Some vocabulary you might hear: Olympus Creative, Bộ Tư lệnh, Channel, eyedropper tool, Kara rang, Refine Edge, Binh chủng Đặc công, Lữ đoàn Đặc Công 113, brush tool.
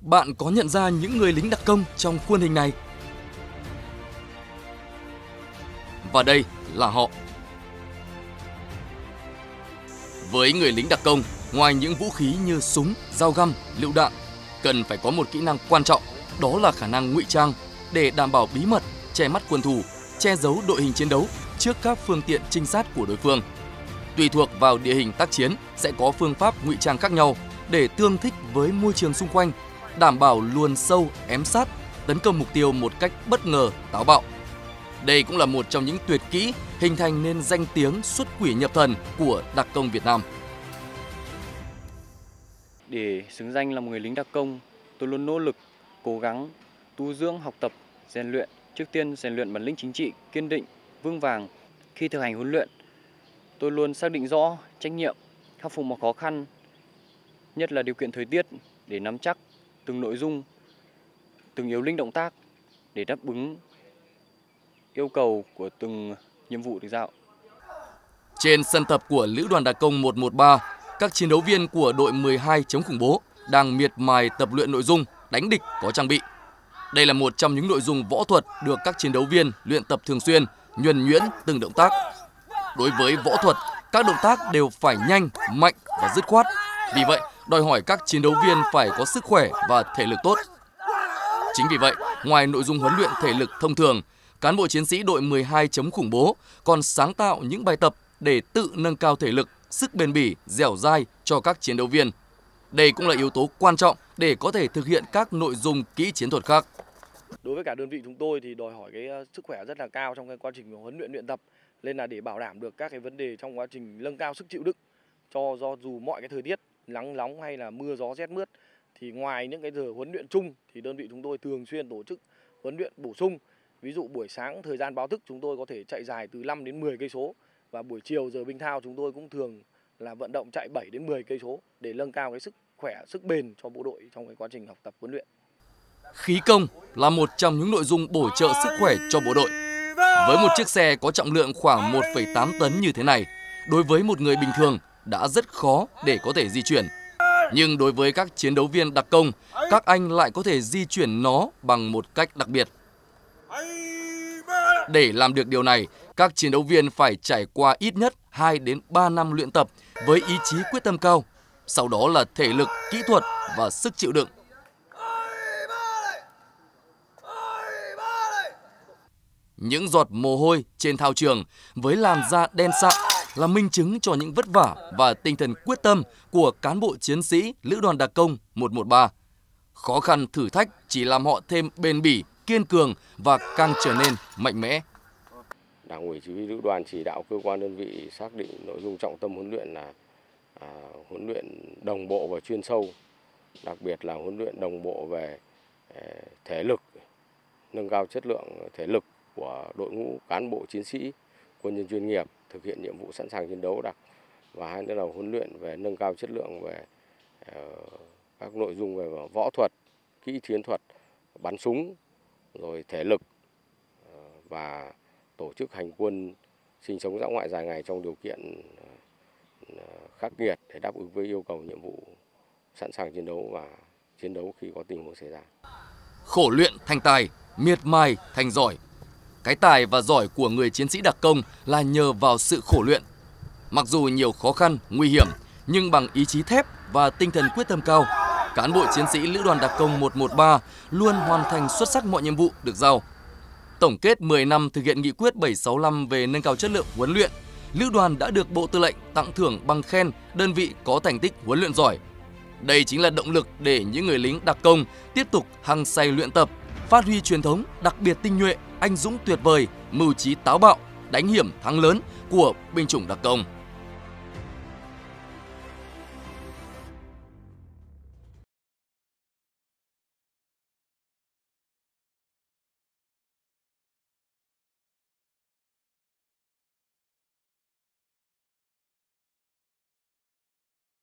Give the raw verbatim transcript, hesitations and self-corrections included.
Bạn có nhận ra những người lính đặc công trong khuôn hình này? Và đây là họ. Với người lính đặc công, ngoài những vũ khí như súng, dao găm, lựu đạn, cần phải có một kỹ năng quan trọng, đó là khả năng ngụy trang để đảm bảo bí mật, che mắt quân thù, che giấu đội hình chiến đấu trước các phương tiện trinh sát của đối phương. Tùy thuộc vào địa hình tác chiến sẽ có phương pháp ngụy trang khác nhau để tương thích với môi trường xung quanh, đảm bảo luồn sâu, ém sát, tấn công mục tiêu một cách bất ngờ, táo bạo. Đây cũng là một trong những tuyệt kỹ hình thành nên danh tiếng xuất quỷ nhập thần của đặc công Việt Nam. Để xứng danh là một người lính đặc công, tôi luôn nỗ lực, cố gắng, tu dưỡng, học tập, rèn luyện. Trước tiên rèn luyện bản lĩnh chính trị, kiên định, vững vàng. Khi thực hành huấn luyện, tôi luôn xác định rõ trách nhiệm, khắc phục mọi khó khăn, nhất là điều kiện thời tiết để nắm chắc từng nội dung, từng yếu lĩnh động tác để đáp ứng yêu cầu của từng nhiệm vụ được giao. Trên sân tập của Lữ đoàn Đặc công một một ba, các chiến đấu viên của đội mười hai chống khủng bố đang miệt mài tập luyện nội dung đánh địch có trang bị. Đây là một trong những nội dung võ thuật được các chiến đấu viên luyện tập thường xuyên, nhuần nhuyễn từng động tác. Đối với võ thuật, các động tác đều phải nhanh, mạnh và dứt khoát. Vì vậy, đòi hỏi các chiến đấu viên phải có sức khỏe và thể lực tốt. Chính vì vậy, ngoài nội dung huấn luyện thể lực thông thường, cán bộ chiến sĩ đội mười hai chống khủng bố còn sáng tạo những bài tập để tự nâng cao thể lực, sức bền bỉ, dẻo dai cho các chiến đấu viên. Đây cũng là yếu tố quan trọng để có thể thực hiện các nội dung kỹ chiến thuật khác. Đối với cả đơn vị chúng tôi thì đòi hỏi cái sức khỏe rất là cao trong cái quá trình huấn luyện luyện tập, nên là để bảo đảm được các cái vấn đề trong quá trình nâng cao sức chịu đựng cho do dù mọi cái thời tiết nắng nóng hay là mưa gió rét mướt, thì ngoài những cái giờ huấn luyện chung thì đơn vị chúng tôi thường xuyên tổ chức huấn luyện bổ sung. Ví dụ buổi sáng thời gian báo thức chúng tôi có thể chạy dài từ năm đến mười cây số, và buổi chiều giờ binh thao chúng tôi cũng thường là vận động chạy bảy đến mười cây số để nâng cao cái sức khỏe, sức bền cho bộ đội trong cái quá trình học tập huấn luyện. Khí công là một trong những nội dung bổ trợ sức khỏe cho bộ đội. Với một chiếc xe có trọng lượng khoảng một phẩy tám tấn như thế này, đối với một người bình thường đã rất khó để có thể di chuyển. Nhưng đối với các chiến đấu viên đặc công, các anh lại có thể di chuyển nó bằng một cách đặc biệt. Để làm được điều này, các chiến đấu viên phải trải qua ít nhất hai đến ba năm luyện tập với ý chí quyết tâm cao, sau đó là thể lực, kỹ thuật và sức chịu đựng. Những giọt mồ hôi trên thao trường với làn da đen sạm là minh chứng cho những vất vả và tinh thần quyết tâm của cán bộ chiến sĩ Lữ đoàn Đặc công một một ba. Khó khăn thử thách chỉ làm họ thêm bền bỉ, kiên cường và càng trở nên mạnh mẽ. Đảng ủy chỉ huy lữ đoàn chỉ đạo cơ quan đơn vị xác định nội dung trọng tâm huấn luyện là à, huấn luyện đồng bộ và chuyên sâu, đặc biệt là huấn luyện đồng bộ về thể lực, nâng cao chất lượng thể lực của đội ngũ cán bộ chiến sĩ, quân nhân chuyên nghiệp thực hiện nhiệm vụ sẵn sàng chiến đấu đặc, và hai nữa là huấn luyện về nâng cao chất lượng về uh, các nội dung về võ thuật, kỹ chiến thuật, bắn súng, rồi thể lực uh, và tổ chức hành quân sinh sống dã ngoại dài ngày trong điều kiện uh, khắc nghiệt để đáp ứng với yêu cầu nhiệm vụ sẵn sàng chiến đấu và chiến đấu khi có tình huống xảy ra. Khổ luyện thành tài, miệt mài thành giỏi. Cái tài và giỏi của người chiến sĩ đặc công là nhờ vào sự khổ luyện. Mặc dù nhiều khó khăn, nguy hiểm, nhưng bằng ý chí thép và tinh thần quyết tâm cao, cán bộ chiến sĩ Lữ đoàn Đặc công một một ba luôn hoàn thành xuất sắc mọi nhiệm vụ được giao. Tổng kết mười năm thực hiện nghị quyết bảy sáu năm về nâng cao chất lượng huấn luyện, Lữ đoàn đã được Bộ Tư lệnh tặng thưởng bằng khen đơn vị có thành tích huấn luyện giỏi. Đây chính là động lực để những người lính đặc công tiếp tục hăng say luyện tập, phát huy truyền thống đặc biệt tinh nhuệ, anh dũng tuyệt vời, mưu trí táo bạo, đánh hiểm thắng lớn của binh chủng đặc công.